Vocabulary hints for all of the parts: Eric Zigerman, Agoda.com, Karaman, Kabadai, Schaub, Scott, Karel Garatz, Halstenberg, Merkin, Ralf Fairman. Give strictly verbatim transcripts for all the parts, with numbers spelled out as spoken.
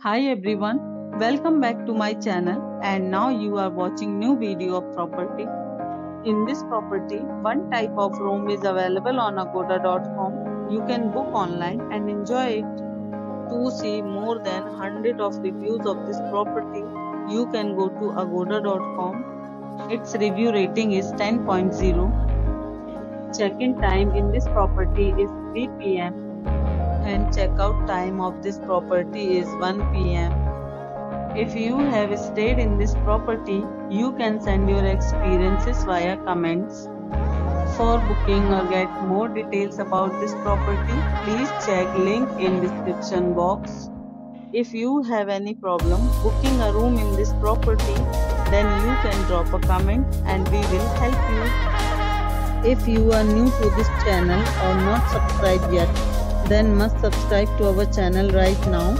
Hi everyone, welcome back to my channel and now you are watching new video of property. In this property, one type of room is available on Agoda dot com. You can book online and enjoy it. To see more than one hundred of reviews of this property, you can go to Agoda dot com. Its review rating is ten point zero. Check-in time in this property is three p m and check-out time of this property is one p m If you have stayed in this property, you can send your experiences via comments. For booking or get more details about this property, please check link in description box. If you have any problem booking a room in this property, then you can drop a comment and we will help you. If you are new to this channel or not subscribed yet, then must subscribe to our channel right now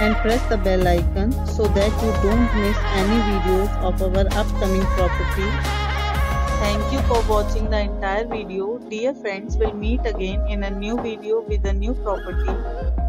and press the bell icon so that you don't miss any videos of our upcoming property. Thank you for watching the entire video. Dear friends, we'll meet again in a new video with a new property.